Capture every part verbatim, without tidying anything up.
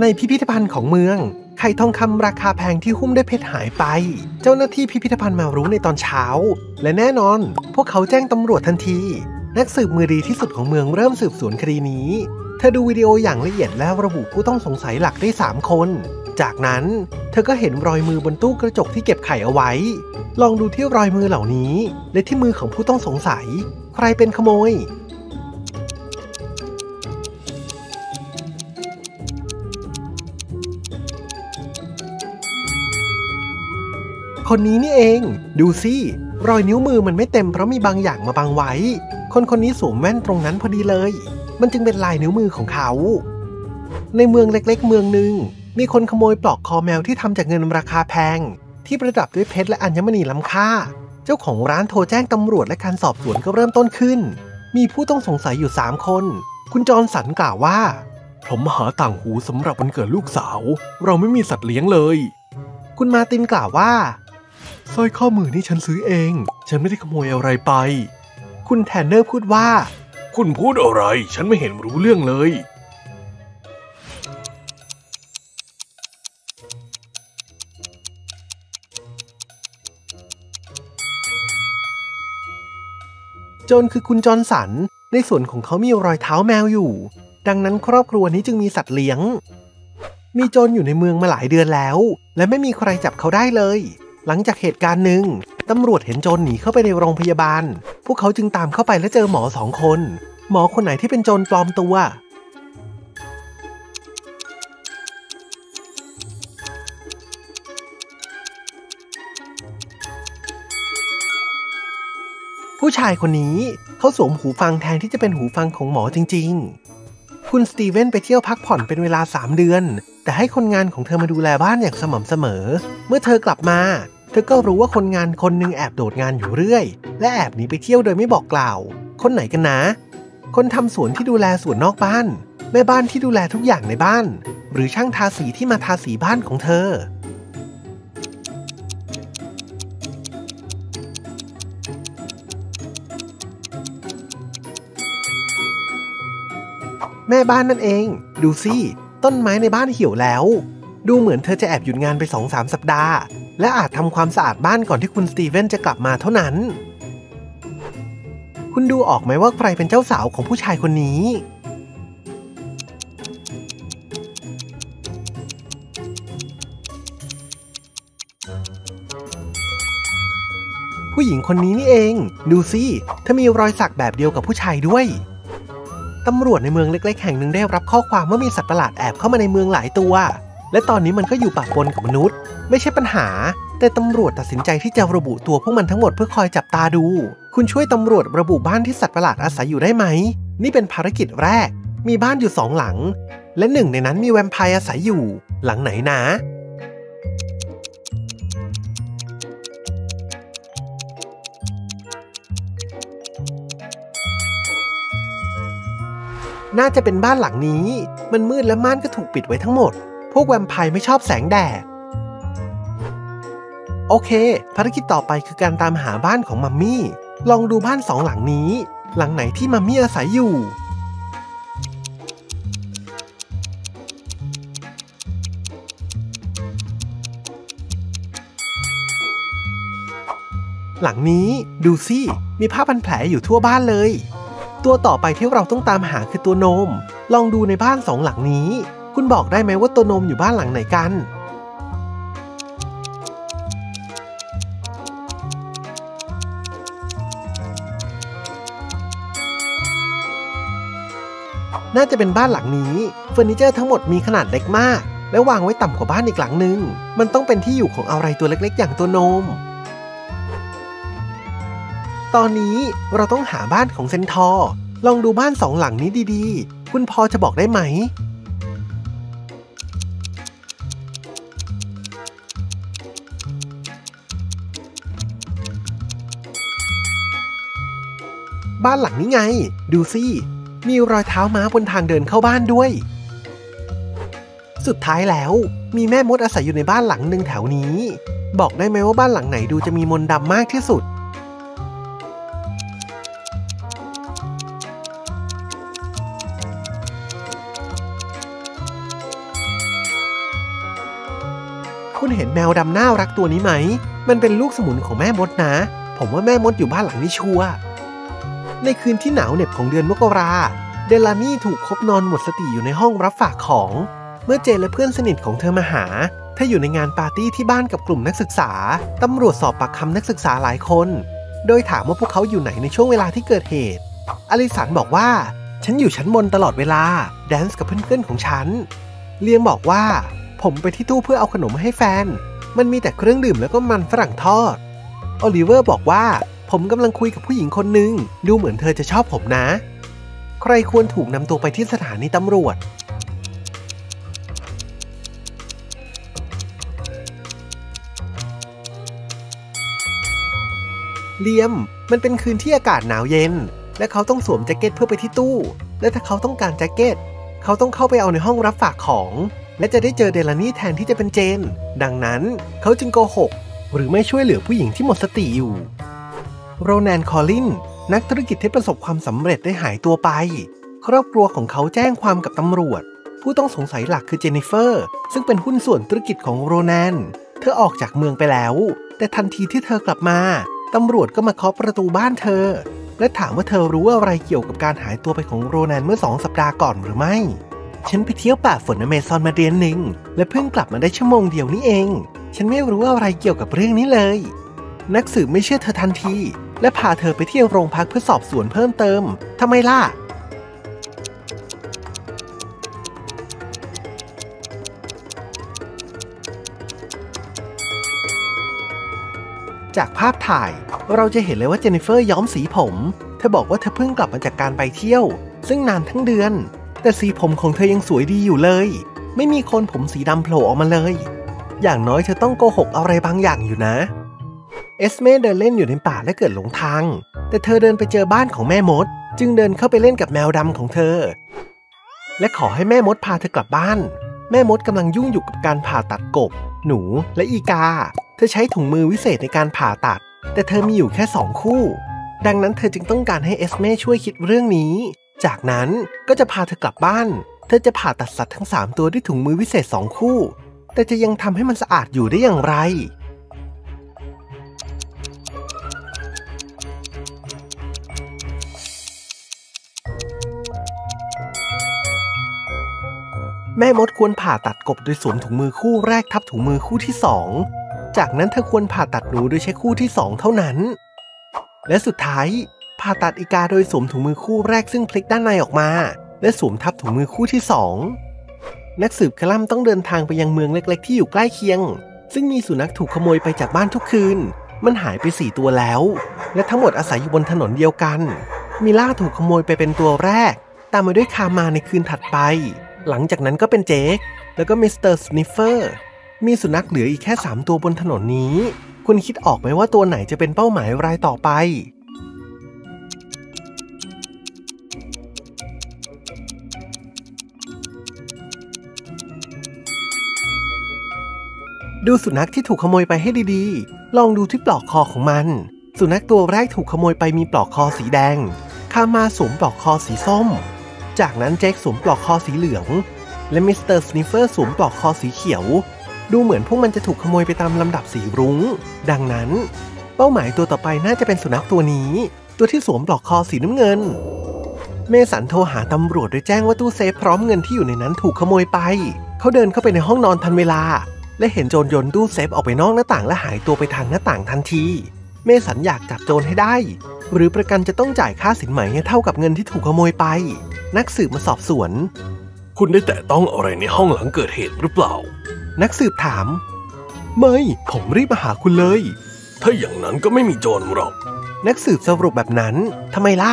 ในพิพิธภัณฑ์ของเมืองไข่ทองคำราคาแพงที่หุ้มด้วยเพชรหายไปเจ้าหน้าที่พิพิธภัณฑ์มารู้ในตอนเช้าและแน่นอนพวกเขาแจ้งตำรวจทันทีนักสืบมือดีที่สุดของเมืองเริ่มสืบสวนคดีนี้เธอดูวิดีโออย่างละเอียดแล้วระบุผู้ต้องสงสัยหลักได้สามคนจากนั้นเธอก็เห็นรอยมือบนตู้กระจกที่เก็บไข่เอาไว้ลองดูที่รอยมือเหล่านี้และที่มือของผู้ต้องสงสัยใครเป็นขโมยคนนี้นี่เองดูสิรอยนิ้วมือมันไม่เต็มเพราะมีบางอย่างมาบังไว้คนคนนี้สวมแว่นตรงนั้นพอดีเลยมันจึงเป็นลายนิ้วมือของเขาในเมืองเล็กๆเมืองหนึ่งมีคนขโมยปลอกคอแมวที่ทำจากเงินราคาแพงที่ประดับด้วยเพชรและอัญมณีล้ำค่าเจ้าของร้านโทรแจ้งตำรวจและการสอบสวนก็เริ่มต้นขึ้นมีผู้ต้องสงสัยอยู่สามคนคุณจอห์นสันกล่าวว่าผมหาต่างหูสำหรับวันเกิดลูกสาวเราไม่มีสัตว์เลี้ยงเลยคุณมาตินกล่าวว่าสร้อยข้อมือนี่ฉันซื้อเองฉันไม่ได้ขโมยอะไรไปคุณแทนเนอร์พูดว่าคุณพูดอะไรฉันไม่เห็นรู้เรื่องเลยโจรคือคุณจอห์นสันในส่วนของเขามีรอยเท้าแมวอยู่ดังนั้นครอบครัวนี้จึงมีสัตว์เลี้ยงมีโจรอยู่ในเมืองมาหลายเดือนแล้วและไม่มีใครจับเขาได้เลยหลังจากเหตุการณ์หนึ่งตำรวจเห็นโจรหนีเข้าไปในโรงพยาบาลพวกเขาจึงตามเข้าไปและเจอหมอสองคนหมอคนไหนที่เป็นโจรปลอมตัวผู้ชายคนนี้เขาสวมหูฟังแทนที่จะเป็นหูฟังของหมอจริงๆคุณสตีเวนไปเที่ยวพักผ่อนเป็นเวลาสามเดือนแต่ให้คนงานของเธอมาดูแลบ้านอย่างสม่ำเสมอเมื่อเธอกลับมาเธอก็รู้ว่าคนงานคนหนึ่งแอบโดดงานอยู่เรื่อยและแอบหนีไปเที่ยวโดยไม่บอกกล่าวคนไหนกันนะคนทำสวนที่ดูแลสวนนอกบ้านแม่บ้านที่ดูแลทุกอย่างในบ้านหรือช่างทาสีที่มาทาสีบ้านของเธอแม่บ้านนั่นเองดูสิต้นไม้ในบ้านเหี่ยวแล้วดูเหมือนเธอจะแอบหยุดงานไป สองถึงสาม สัปดาห์และอาจทำความสะอาดบ้านก่อนที่คุณสตีเวนจะกลับมาเท่านั้นคุณดูออกไหมว่าใครเป็นเจ้าสาวของผู้ชายคนนี้ผู้หญิงคนนี้นี่เองดูสิเธอมีรอยสักแบบเดียวกับผู้ชายด้วยตำรวจในเมืองเล็กๆแห่งหนึ่งได้รับข้อความว่ามีสัตว์ประหลาดแอบเข้ามาในเมืองหลายตัวและตอนนี้มันก็อยู่ปะปนกับมนุษย์ไม่ใช่ปัญหาแต่ตำรวจตัดสินใจที่จะระบุตัวพวกมันทั้งหมดเพื่อคอยจับตาดูคุณช่วยตำรวจระบุบ้านที่สัตว์ประหลาดอาศัยอยู่ได้ไหมนี่เป็นภารกิจแรกมีบ้านอยู่สองหลังและหนึ่งในนั้นมีแวมไพร์อาศัยอยู่หลังไหนนะน่าจะเป็นบ้านหลังนี้มันมืดและม่านก็ถูกปิดไว้ทั้งหมดพวกแวมไพร์ไม่ชอบแสงแดดโอเคภารกิจต่อไปคือการตามหาบ้านของมัมมี่ลองดูบ้านสองหลังนี้หลังไหนที่มัมมี่อาศัยอยู่หลังนี้ดูสิมีผ้าพันแผลอยู่ทั่วบ้านเลยตัวต่อไปที่เราต้องตามหาคือตัวโนมลองดูในบ้านสองหลังนี้คุณบอกได้ไหมว่าตัวโนมอยู่บ้านหลังไหนกันน่าจะเป็นบ้านหลังนี้เฟอร์นิเจอร์ทั้งหมดมีขนาดเล็กมากและวางไว้ต่ำกว่าบ้านอีกหลังหนึ่งมันต้องเป็นที่อยู่ของอะไรตัวเล็กๆอย่างตัวโนมตอนนี้เราต้องหาบ้านของเซนทอร์ลองดูบ้านสองหลังนี้ดีๆคุณพอจะบอกได้ไหมบ้านหลังนี้ไงดูสิมีรอยเท้าม้าบนทางเดินเข้าบ้านด้วยสุดท้ายแล้วมีแม่มดอาศัยอยู่ในบ้านหลังหนึ่งแถวนี้บอกได้ไหมว่าบ้านหลังไหนดูจะมีมนต์ดำมากที่สุด คุณเห็นแมวดำน่ารักตัวนี้ไหมมันเป็นลูกสมุนของแม่มดนะผมว่าแม่มดอยู่บ้านหลังนี้ชัวร์ในคืนที่หนาวเหน็บของเดือนมกราเดลานี่ถูกคบนอนหมดสติอยู่ในห้องรับฝากของเมื่อเจนและเพื่อนสนิทของเธอมาหาเธออยู่ในงานปาร์ตี้ที่บ้านกับกลุ่มนักศึกษาตำรวจสอบปากคำนักศึกษาหลายคนโดยถามว่าพวกเขาอยู่ไหนในช่วงเวลาที่เกิดเหตุอลิสันบอกว่าฉันอยู่ชั้นบนตลอดเวลาแดนซ์กับเพื่อนๆของฉันเลียมบอกว่าผมไปที่ตู้เพื่อเอาขนมมาให้แฟนมันมีแต่เครื่องดื่มแล้วก็มันฝรั่งทอดโอลิเวอร์บอกว่าผมกำลังคุยกับผู้หญิงคนหนึ่งดูเหมือนเธอจะชอบผมนะใครควรถูกนำตัวไปที่สถานีตำรวจเลียมมันเป็นคืนที่อากาศหนาวเย็นและเขาต้องสวมแจ็คเก็ตเพื่อไปที่ตู้และถ้าเขาต้องการแจ็คเก็ตเขาต้องเข้าไปเอาในห้องรับฝากของและจะได้เจอเดลานี่แทนที่จะเป็นเจนดังนั้นเขาจึงโกหกหรือไม่ช่วยเหลือผู้หญิงที่หมดสติอยู่โรแนน คอลลินนักธุรกิจที่ประสบความสำเร็จได้หายตัวไปครอบครัวของเขาแจ้งความกับตำรวจผู้ต้องสงสัยหลักคือเจนนิเฟอร์ซึ่งเป็นหุ้นส่วนธุรกิจของโรแนนเธอออกจากเมืองไปแล้วแต่ทันทีที่เธอกลับมาตำรวจก็มาเคาะประตูบ้านเธอและถามว่าเธอรู้อะไรเกี่ยวกับการหายตัวไปของโรแนนเมื่อสองสัปดาห์ก่อนหรือไม่ฉันไปเที่ยวป่าฝนอเมซอนมาเดือนหนึ่งและเพิ่งกลับมาได้ชั่วโมงเดียวนี้เองฉันไม่รู้อะไรเกี่ยวกับเรื่องนี้เลยนักสืบไม่เชื่อเธอทันทีและพาเธอไปที่โรงพักเพื่อสอบสวนเพิ่มเติมทำไมล่ะจากภาพถ่ายเราจะเห็นเลยว่าเจนนิเฟอร์ย้อมสีผมเธอบอกว่าเธอเพิ่งกลับมาจากการไปเที่ยวซึ่งนานทั้งเดือนแต่สีผมของเธอยังสวยดีอยู่เลยไม่มีคนผมสีดำโผล่ออกมาเลยอย่างน้อยเธอต้องโกหกอะไรบางอย่างอยู่นะเอสเมเดินเล่นอยู่ในป่าและเกิดหลงทางแต่เธอเดินไปเจอบ้านของแม่มดจึงเดินเข้าไปเล่นกับแมวดำของเธอและขอให้แม่มดพาเธอกลับบ้านแม่มดกำลังยุ่งอยู่กับการผ่าตัดกบหนูและอีกาเธอใช้ถุงมือวิเศษในการผ่าตัดแต่เธอมีอยู่แค่สองคู่ดังนั้นเธอจึงต้องการให้เอสเมช่วยคิดเรื่องนี้จากนั้นก็จะพาเธอกลับบ้านเธอจะผ่าตัดสัตว์ทั้งสามตัวด้วยถุงมือวิเศษสองคู่แต่จะยังทำให้มันสะอาดอยู่ได้อย่างไรแม่มดควรผ่าตัดกบโดยสวมถุงมือคู่แรกทับถุงมือคู่ที่สองจากนั้นเธอควรผ่าตัดหนูโดยใช้คู่ที่สองเท่านั้นและสุดท้ายผ่าตัดอีกาโดยสวมถุงมือคู่แรกซึ่งพลิกด้านในออกมาและสวมทับถุงมือคู่ที่สองนักสืบคลั่มต้องเดินทางไปยังเมืองเล็กๆที่อยู่ใกล้เคียงซึ่งมีสุนัขถูกขโมยไปจากบ้านทุกคืนมันหายไปสี่ตัวแล้วและทั้งหมดอาศัยอยู่บนถนนเดียวกันมิล่าถูกขโมยไปเป็นตัวแรกตามมาด้วยคามาในคืนถัดไปหลังจากนั้นก็เป็นเจคแล้วก็มิสเตอร์สนิฟเฟอร์มีสุนัขเหลืออีกแค่สามตัวบนถนนนี้คุณคิดออกไหมว่าตัวไหนจะเป็นเป้าหมายรายต่อไปดูสุนัขที่ถูกขโมยไปให้ดีๆลองดูที่ปลอกคอของมันสุนัขตัวแรกถูกขโมยไปมีปลอกคอสีแดงคามาสวมปลอกคอสีส้มจากนั้นเจคสวมปลอกคอสีเหลืองและมิสเตอร์สนิฟเฟอร์สวมปลอกคอสีเขียวดูเหมือนพวกมันจะถูกขโมยไปตามลำดับสีรุ้งดังนั้นเป้าหมายตัวต่อไปน่าจะเป็นสุนัขตัวนี้ตัวที่สวมปลอกคอสีน้ำเงินเมสันโทรหาตำรวจโดยแจ้งว่าตู้เซฟพร้อมเงินที่อยู่ในนั้นถูกขโมยไปเขาเดินเข้าไปในห้องนอนทันเวลาและเห็นโจรโยนตู้เซฟออกไปนอกหน้าต่างและหายตัวไปทางหน้าต่างทันทีเมสันอยากจับโจรให้ได้หรือประกันจะต้องจ่ายค่าสินไหมให้เท่ากับเงินที่ถูกขโมยไปนักสืบมาสอบสวนคุณได้แตะต้องอะไรในห้องหลังเกิดเหตุหรือเปล่านักสืบถามไม่ผมรีบมาหาคุณเลยถ้าอย่างนั้นก็ไม่มีโจรหรอกนักสืบสรุปแบบนั้นทำไมล่ะ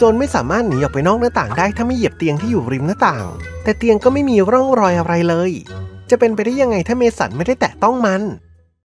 โจรไม่สามารถหนีออกไปนอกหน้าต่างได้ถ้าไม่เหยียบเตียงที่อยู่ริมหน้าต่างแต่เตียงก็ไม่มีร่องรอยอะไรเลยจะเป็นไปได้ยังไงถ้าเมสันไม่ได้แตะต้องมัน